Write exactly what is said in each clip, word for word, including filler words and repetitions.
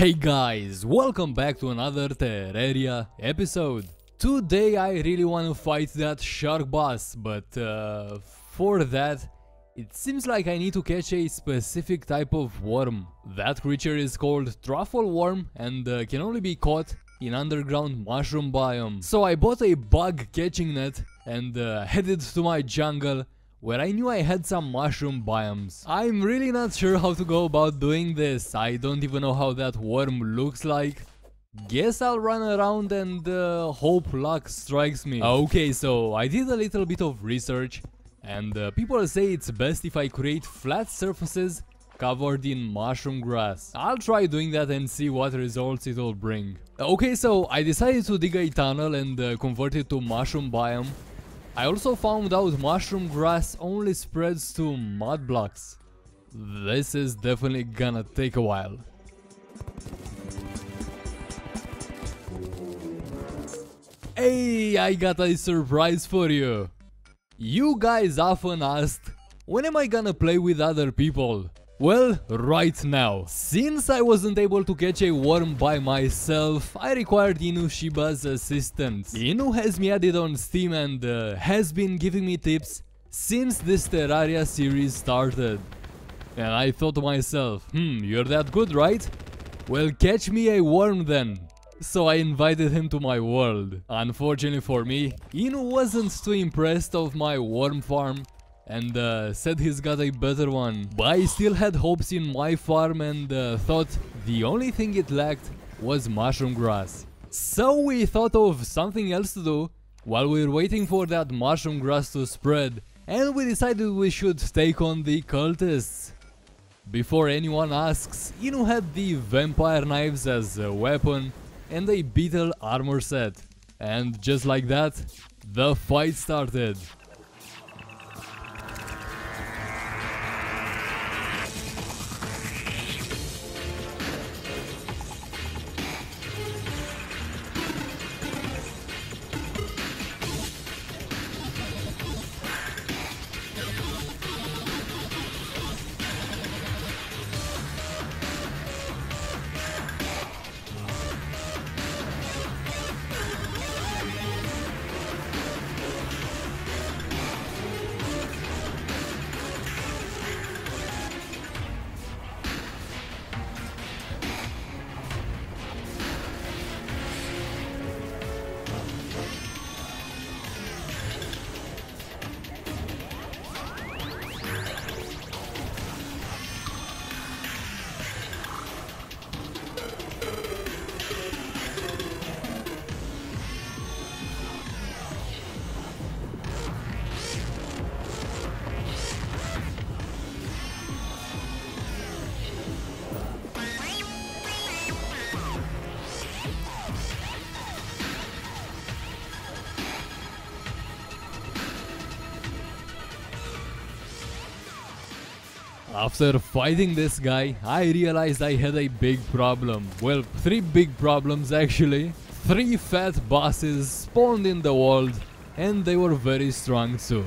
Hey guys, welcome back to another Terraria episode. Today I really want to fight that shark boss, but uh, for that it seems like I need to catch a specific type of worm. That creature is called truffle worm and uh, can only be caught in underground mushroom biome. So I bought a bug catching net and uh, headed to my jungle, where I knew I had some mushroom biomes. I'm really not sure how to go about doing this. I don't even know how that worm looks like. Guess I'll run around and uh, hope luck strikes me. Okay, so I did a little bit of research, and uh, people say it's best if I create flat surfaces covered in mushroom grass. I'll try doing that and see what results it'll bring. Okay, so I decided to dig a tunnel and uh, convert it to mushroom biome. I also found out mushroom grass only spreads to mud blocks. This is definitely gonna take a while. Hey, I got a surprise for you! You guys often asked, when am I gonna play with other people? Well, right now. Since I wasn't able to catch a worm by myself, I required Inu Shiba's assistance. Inu has me added on Steam and uh, has been giving me tips since this Terraria series started. And I thought to myself, hmm, you're that good, right? Well, catch me a worm then. So I invited him to my world. Unfortunately for me, Inu wasn't too impressed of my worm farm, and uh, said he's got a better one. But I still had hopes in my farm and uh, thought the only thing it lacked was mushroom grass. So we thought of something else to do while we were waiting for that mushroom grass to spread, and we decided we should take on the cultists. Before anyone asks, Inu had the vampire knives as a weapon and a beetle armor set. And just like that, the fight started. After fighting this guy, I realized I had a big problem. Well, three big problems actually. Three fat bosses spawned in the world, and they were very strong too.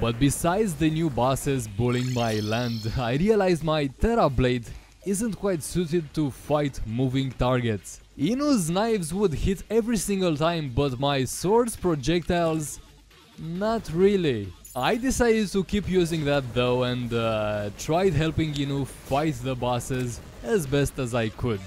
But besides the new bosses bullying my land, I realized my Terra Blade isn't quite suited to fight moving targets. Inu's knives would hit every single time, but my sword's projectiles, not really. I decided to keep using that though, and uh, tried helping Inu fight the bosses as best as I could.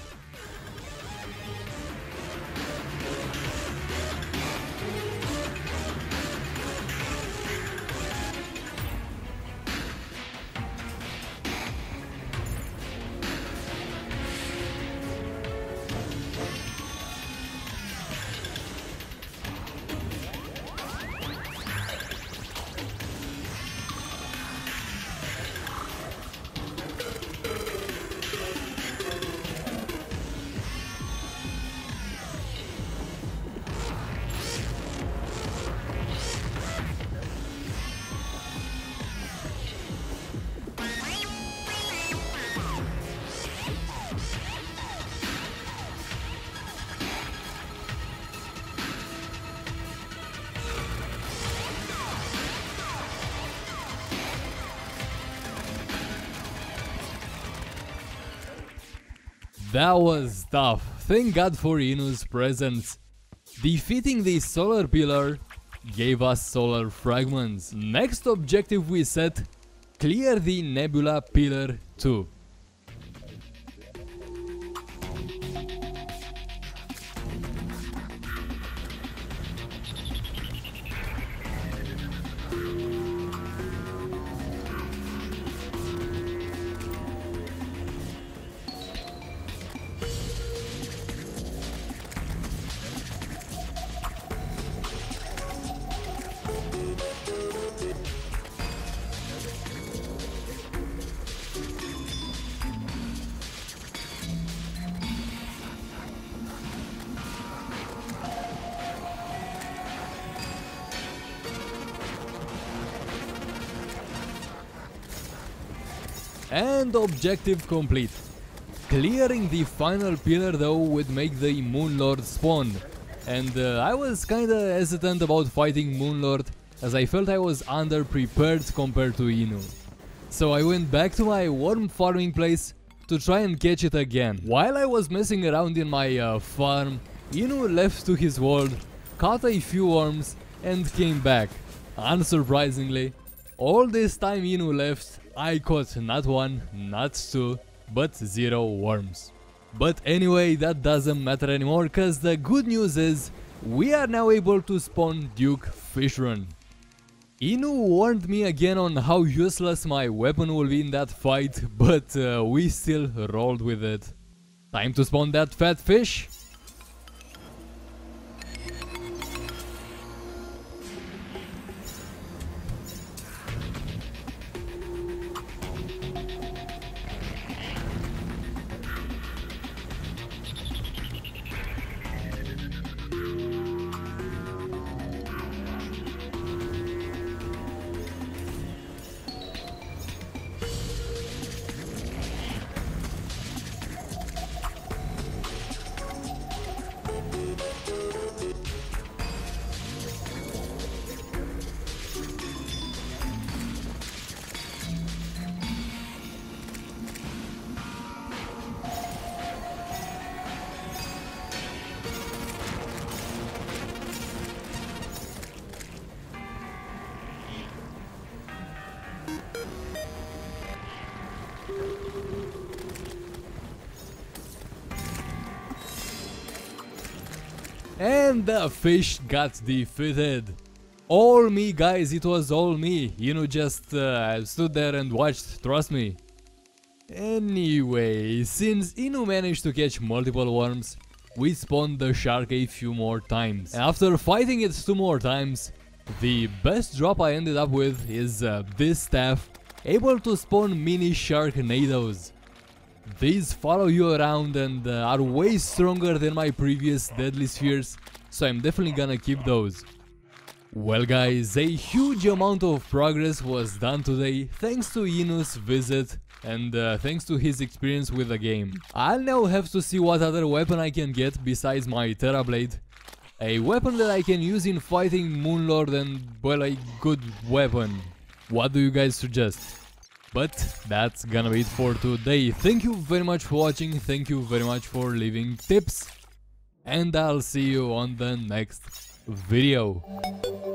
That was tough. Thank God for Inu's presence. Defeating the solar pillar gave us solar fragments. Next objective we set: clear the nebula pillar too. And objective complete. Clearing the final pillar though would make the Moon Lord spawn, and uh, I was kinda hesitant about fighting Moon Lord as I felt I was underprepared compared to Inu. So I went back to my worm farming place to try and catch it again. While I was messing around in my uh, farm, Inu left to his world, caught a few worms and came back. Unsurprisingly, all this time Inu left, I caught not one, not two, but zero worms. But anyway, that doesn't matter anymore, cause the good news is we are now able to spawn Duke Fishron. Inu warned me again on how useless my weapon will be in that fight, but uh, we still rolled with it. Time to spawn that fat fish. And the fish got defeated. All me, guys, it was all me. You know, just uh, stood there and watched, trust me. Anyway, since Inu managed to catch multiple worms, we spawned the shark a few more times. After fighting it two more times, the best drop I ended up with is uh, this staff, able to spawn mini sharknadoes. These follow you around and uh, are way stronger than my previous deadly spheres, so I'm definitely gonna keep those. Well guys, a huge amount of progress was done today thanks to Inu's visit and uh, thanks to his experience with the game. I'll now have to see what other weapon I can get besides my Terra Blade. A weapon that I can use in fighting Moon Lord and, well, a good weapon. What do you guys suggest? But that's gonna be it for today. Thank you very much for watching, thank you very much for leaving tips, and I'll see you on the next video.